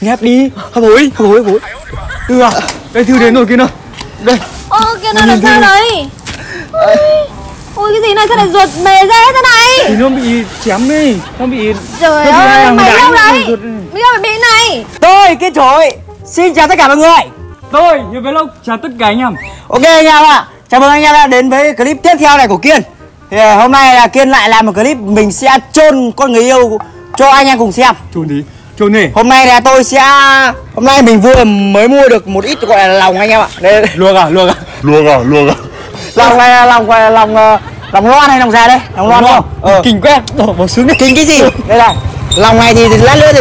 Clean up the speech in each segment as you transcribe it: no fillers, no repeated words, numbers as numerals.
Nhép đi. Hấp hối. Thư à, đây Thư đến rồi kia nữa. Đây. Ô kia nó làm sao đấy? Ôi cái gì này sao lại ruột mề ra thế này? Thì nó bị chém đi, nó bị. Trời ơi, mày đâu đấy? Bây giờ bị này. Tôi Kiên Chổi xin chào tất cả mọi người. Tôi Hiếu Vế Lộc chào tất cả anh em. Ok anh em ạ, chào mừng anh em đã đến với clip tiếp theo này của Kiên. Thì hôm nay là Kiên lại làm một clip mình sẽ chôn con người yêu cho anh em cùng xem. Chôn gì? Chôn gì? Hôm nay là tôi sẽ, hôm nay mình vừa mới mua được một ít gọi là lòng anh em ạ. Đây. Luộc à. Lòng loan hay lòng già đây? Lòng loan không? Kinh quét, bỏ xuống đi. Kinh cái gì? Đây này. Lòng này thì lát nữa thì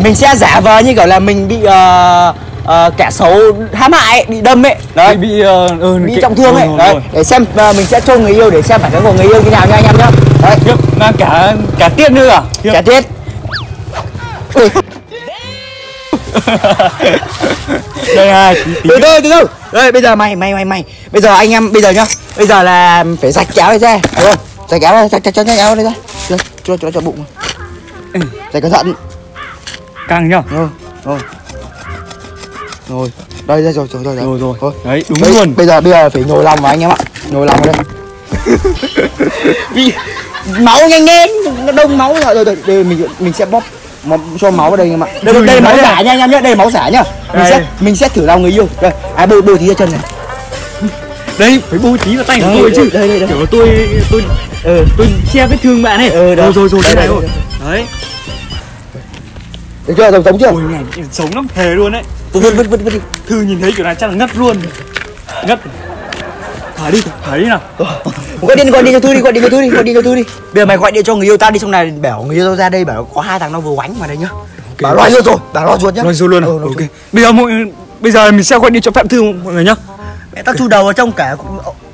mình sẽ giả vờ như kiểu là mình bị kẻ xấu hãm hại, bị đâm ấy. Đấy, bị trọng thương ấy. Đấy, để xem mình sẽ chôn người yêu để xem phản ứng của người yêu như nào nha anh em nhá. Đấy, mang cả tiết nữa à? Cả tiết. Đây này, từ từ. Đây bây giờ mày. Bây giờ anh em bây giờ nhá. Bây giờ là phải rạch kéo này ra, đúng không? Rạch kéo ra, cho kéo đây ra. Cho bụng. Rạch cẩn thận. Căng nhá. Rồi. Đây ra rồi. Đấy, đúng đấy, luôn. Bây giờ phải nhồi lòng vào anh em ạ. Nhồi lòng vào đây. Vì máu nhanh lên, nó đông máu rồi. Đây mình sẽ bóp cho máu vào đây em ạ. Đây máu giả nha anh em nhé, đây máu giả nhá. Mình sẽ thử lòng người yêu. Đây, bôi tí ra chân này. Đây, phải bôi tí vào tay của tôi chứ. Đây. Kiểu tôi che vết thương bạn này. Rồi đây này rồi. Đấy. Được chưa, giống chưa? Ôi này, sống lắm, thề luôn đấy. Vứt đi. Thư nhìn thấy kiểu này chắc là ngất luôn. Ngất. Thả đi nào. Gọi điện cho Thư đi. Bây giờ mày gọi điện cho người yêu tao đi, xong này bảo người yêu tao ra đây, bảo có hai thằng nó vừa oánh vào đây nhá. Okay. Bảo loại ruột rồi, bảo loại ruột nhá. Loại ruột luôn à? Ok. Bây giờ mình sẽ gọi điện cho Phạm Thư mọi người nhá. Mẹ tao chui đầu vào trong cả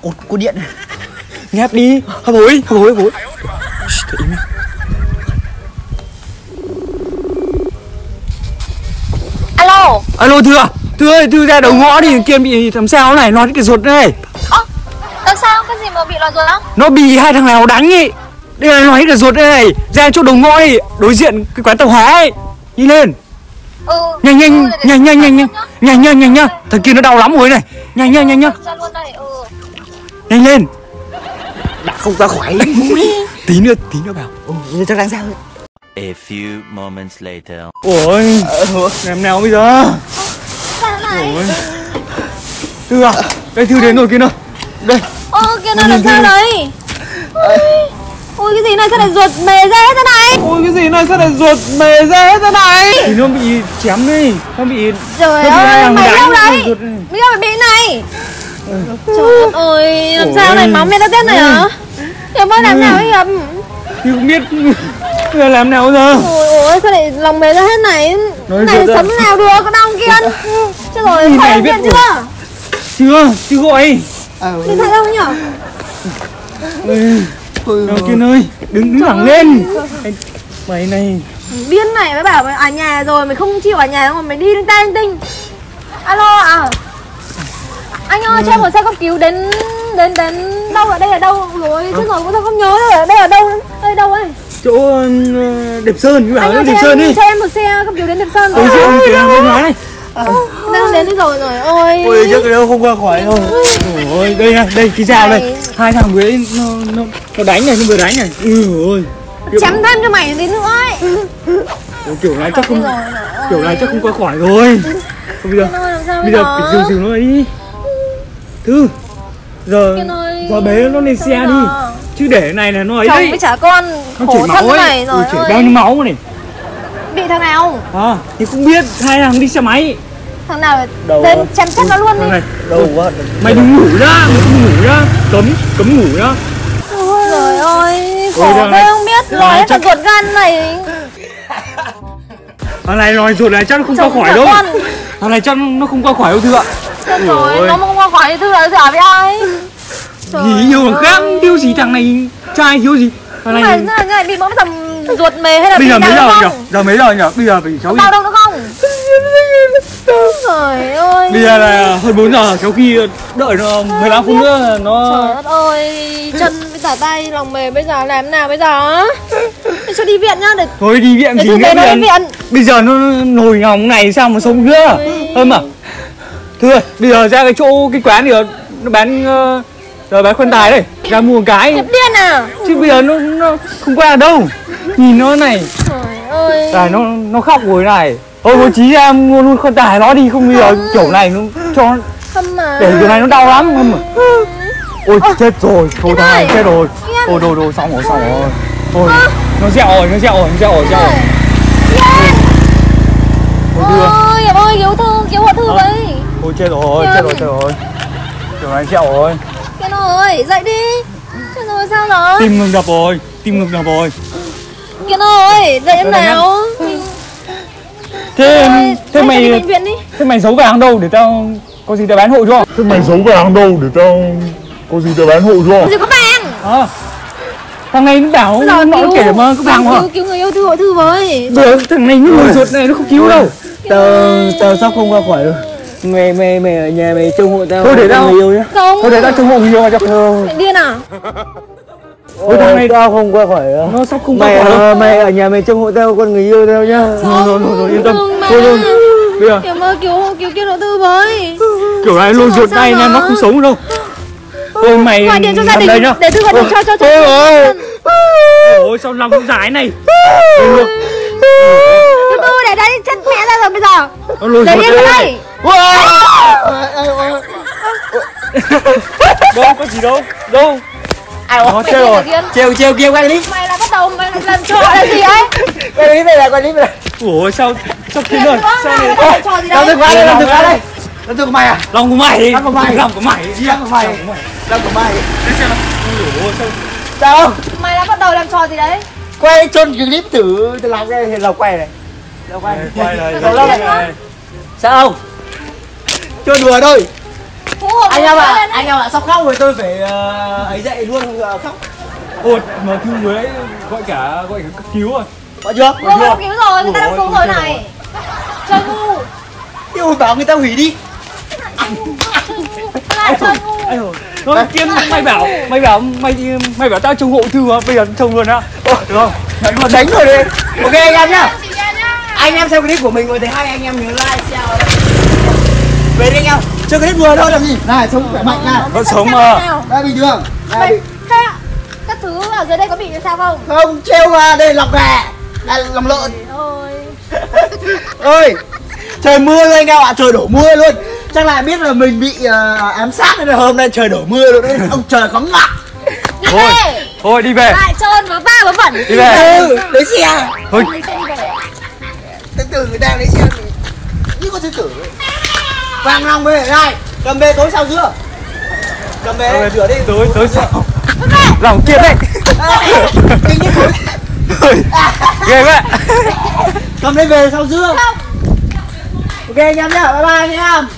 cột cô điện. Nhét đi. Hấp hối. Alo Thư à? Thư ơi, Thư ra đầu ngõ đi, Kiên bị làm sao này, nó cái ruột này. Làm sao? Cái gì mà bị lòi ruột á? Nó bị hai thằng nào đánh ý. Đây là nó hết cả ruột đây này. Ra chỗ đầu ngõ đi, đối diện cái quán tàu hóa ấy. Đi lên. Nhanh nhá. Thằng kia nó đau lắm rồi này. Nhanh nhá. Nhanh lên. Đã không ra khỏi. Tí nữa bảo. Chắc đang sao rồi. A few moments later. Ôi, làm nào bây giờ? Thư à, đây Thư đến rồi kia nữa. Đây. Ô kia nó làm sao đấy? Ôi cái gì này sao lại ruột mề ra thế này? Thì nó bị chém đi, nó bị. Trời ơi, mày đâu đấy? Bây giờ bị này. Trời ơi, làm sao này, máu mẹ nó tét này hả? Hiệp ơi làm nào ấy Hiệp? Thì không biết giờ làm nào giờ. Ôi sao lại lòng mề ra hết này? Này sấm nào được, con ông Kiên. Chết rồi, thấy Kiên chưa? Chưa gọi. Đi thấy đâu nhở? Nào Kiên ơi, đứng thẳng lên. Mày này. Điên này, mày bảo mày ở nhà rồi, mày không chịu ở nhà mà mày đi đến tay anh Tinh. Alo à? Anh ơi, cho em một xe cấp cứu đến đâu ạ? Đây là đâu? Rồi chứ rồi cũng sao không nhớ rồi. Đây là đâu? Đây đâu ấy? Chỗ Đẹp Sơn, cứ bảo đến Đẹp Sơn đi. Cho em một xe cấp cứu đến Đẹp Sơn. Ôi giời đang đến đây rồi ôi. Ôi trước đâu không qua khỏi rồi. Ôi đây cái dao này. Hai thằng vừa nó đánh này, nó vừa đánh này. Ôi. Chém thêm cho mày đến nữa ấy. Kiểu này chắc không qua khỏi rồi. Bây giờ phải dìu nó đi. Thư. Giờ bế nó lên xe đi. Chứ để này là nó ấy đấy. Chồng với trả con khổ thân thế này rồi. Chảy bao nhiêu máu này. Bị thằng nào? À, thì không biết, hai thằng đi xe máy. Thằng nào đến chém chết nó luôn đi. Đầu quá. Mày đừng ngủ ra. Cấm ngủ ra. Trời ơi, khổ thế không biết, nói hết thằng ruột gan này. Thằng này nói ruột này chắc nó không qua khỏi đâu. Thằng này chắc nó không qua khỏi đâu Thư ạ. Rồi, nó không qua khỏi thì Thư là giả với ai? Gì yêu thằng khác, thiếu gì thằng này, trai thiếu gì. Thằng này bị mỗi thằng ruột mề hay là bây giờ mấy giờ nhỉ? Bây giờ phải cháu gì? Tao đâu nữa không? Trời ơi. Bây giờ là hơn 4 giờ, kéo khi đợi nó 15 phút nữa nó... Trời đất ơi, chân với cả tay, lòng mềm bây giờ làm nào bây giờ? Để cho đi viện nhá, để... Thôi đi viện thì viện. Bây giờ nó nổi ngóng này sao mà sống nữa. Hơn mà. Thưa, bây giờ ra cái chỗ, cái quán thì nó bán... Rồi bán khoan tài đây, ra mua một cái. Điên à? Chứ bây giờ nó không qua đâu. Nhìn nó này. Trời ơi. Tại nó khóc rồi này. Ôi bố trí ra mua luôn khoan tài nó đi, không bây giờ kiểu này nó cho mà. Để kiểu này nó đau lắm không mà. Ôi chết rồi, cô thai chết rồi. Ôi đồ xong rồi. Ôi nó dẹo rồi. Ôi em ơi, cứu hộ thư đấy. Ôi chết rồi. Kiểu này dẹo rồi. Kiên ơi, dậy đi. Chết rồi, sao rồi? Tim ngừng đập rồi. Kiên ơi, dậy em nào. Thế mày giấu vàng đâu để tao có gì tao bán hộ cho. Gì có vàng. À, thằng này nó bảo nó kể mà có vàng hả? Cứu người yêu thư hộ thư với. Được, thằng này nó ruột này nó không cứu đâu. Tao sắp không qua khỏi rồi. Mày ở nhà mày trông hộ tao. Thôi để tao yêu nhá. Thôi để tao trông hộ người yêu mà cho. Mày điên à? Ôi thằng này tao không qua khỏi đâu. Nó sắp không qua khỏi đâu. Mày ở nhà mày trông hộ tao con người yêu tao nhá. Rồi yên tâm. Thôi bây giờ. Em ơi cứu Kiên hộ tư với. Kiểu này lôi ruột tay nha, nó không sống đâu. Thôi mày làm đây nhá. Để thư gọi điện cho. Ôi sao lòng cũng dài này. Thư tư để đấy chân mẹ ra rồi bây giờ. Để yên vào đây. Đâu có gì đâu. Nó treo rồi. Treo kia quay đi. Mày là bắt đầu mày làm trò là gì ấy? Quay đi mày. Ủa sao kia rồi? Sao này? Làm thực quá đây. Làm thực của mày à? Lòng của mày. Để xem nào. Ủa sao? Mày đã bắt đầu làm trò gì đấy? Quay chôn clip thử làm cái hiện lọc quay này. Quay này. Sao không? Chơi đùa thôi. Anh em ạ, sắp khóc rồi tôi phải ấy dậy luôn khóc. Ôi mà cứu người ấy gọi cả cấp cứu rồi. Gọi chưa? Cấp cứu rồi, người ta đang xuống rồi này. Chơi ngu. Yêu bảo người ta hủy đi. Chơi ngu. Thôi Kiên mày bảo tao trông hộ thư mà bây giờ trông luôn á. Được không? Mày đánh rồi đi. Ok anh em nhá. Anh em xem clip của mình rồi thấy hay anh em nhớ like, share đấy. Về đi anh em, chơi clip đùa thôi làm gì? Này sống khỏe mạnh này. Vẫn sống mà. Đây bình thường. Đây. Các thứ ở dưới đây có bị sao không? Không, treo ra đây lọc gà. Đây lòng lợn. Ôi. Trời mưa rồi anh em ạ, trời đổ mưa luôn. Chắc là biết là mình bị ám sát nên hôm nay trời đổ mưa luôn. Ông trời có ngọc. Thôi đi về. Lại trơn vớ va vớ vẩn. Đi về. Lấy xe. Thôi. Từ người ta lấy xe thì như con sư tử vàng lòng về này cầm về tối sau dưa cầm về rửa đi tối sau lòng kia đấy kinh như thế ghê quá cầm lên về sau dưa ok anh em nhá bye bye anh em.